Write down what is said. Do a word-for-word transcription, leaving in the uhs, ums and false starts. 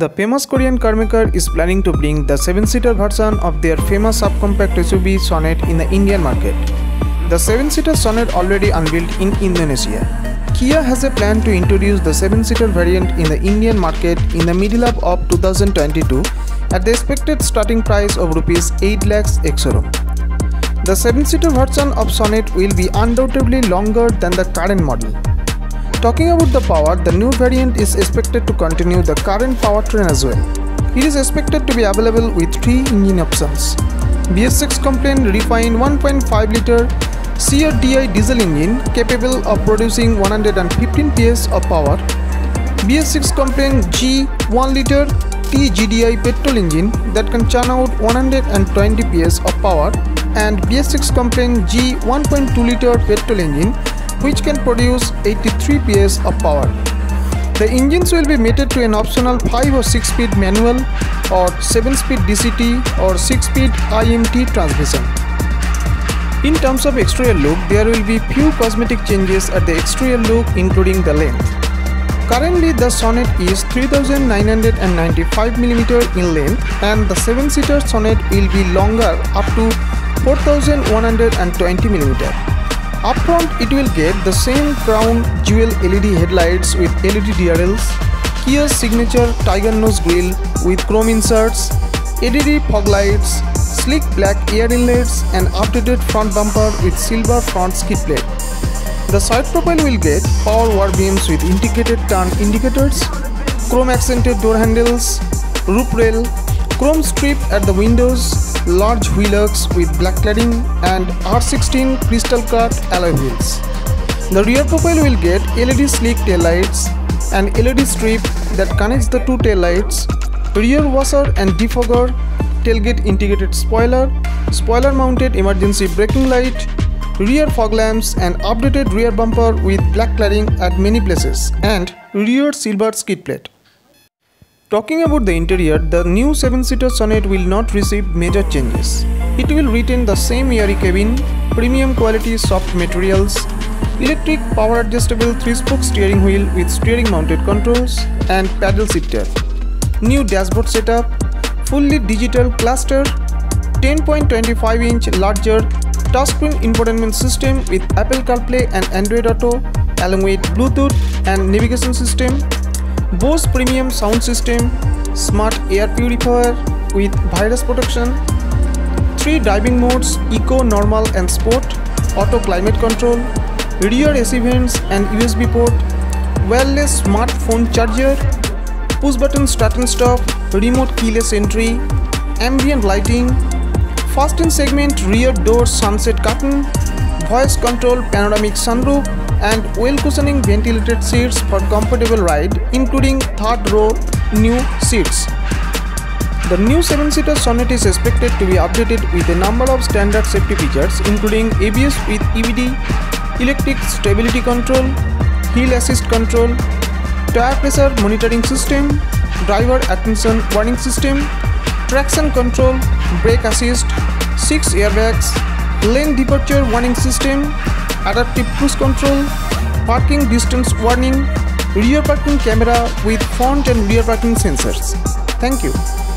The famous Korean carmaker is planning to bring the seven-seater version of their famous subcompact S U V Sonet in the Indian market. The seven-seater Sonet already unveiled in Indonesia. Kia has a plan to introduce the seven-seater variant in the Indian market in the middle of, of two thousand twenty-two at the expected starting price of rupees eight lakhs ex-showroom. The seven-seater version of Sonet will be undoubtedly longer than the current model. Talking about the power, the new variant is expected to continue the current powertrain as well. It is expected to be available with three engine options: V six compliant refined one point five liter C R D I diesel engine capable of producing one hundred fifteen P S of power, V six compliant G one liter T G D I petrol engine that can churn out one hundred twenty P S of power, and V six compliant G one point two liter petrol engine which can produce eighty-three P S of power. The engines will be mated to an optional five or six speed manual or seven speed D C T or six speed I M T transmission. In terms of exterior look, there will be few cosmetic changes at the exterior look, including the length. Currently, the Sonet is three thousand nine hundred ninety-five millimeters in length, and the seven-seater Sonet will be longer up to four thousand one hundred twenty millimeters. Up front, it will get the same crown jewel L E D headlights with L E D D R Ls, Kia's signature tiger nose grille with chrome inserts, L E D fog lights, sleek black air inlets, and updated front bumper with silver front skid plate. The side profile will get power war beams with integrated turn indicators, chrome accented door handles, roof rail, chrome strip at the windows, large wheel arcs with black cladding, and R sixteen crystal cut alloy wheels. The rear profile will get L E D sleek taillights, an L E D strip that connects the two taillights, rear washer and defogger, tailgate integrated spoiler, spoiler mounted emergency braking light, rear fog lamps, and updated rear bumper with black cladding at many places, and rear silver skid plate. Talking about the interior, the new seven-seater Sonet will not receive major changes. It will retain the same airy cabin, premium quality soft materials, electric power adjustable three-spoke steering wheel with steering mounted controls, and paddle shifter. New dashboard setup, fully digital cluster, ten point two five inch larger touchscreen infotainment system with Apple CarPlay and Android Auto, along with Bluetooth and navigation system, Bose premium sound system, smart air purifier with virus protection, three driving modes: eco, normal and sport, auto climate control, rear A C vents and U S B port, wireless smartphone charger, push button start and stop, remote keyless entry, ambient lighting, first in segment rear door sunset curtain, voice control panoramic sunroof, and well-cushioning ventilated seats for comfortable ride, including third-row new seats. The new seven-seater Sonet is expected to be updated with a number of standard safety features, including A B S with E B D, electric stability control, hill assist control, tire pressure monitoring system, driver attention warning system, traction control, brake assist, six airbags, lane departure warning system, adaptive cruise control, parking distance warning, rear parking camera with front and rear parking sensors. Thank you.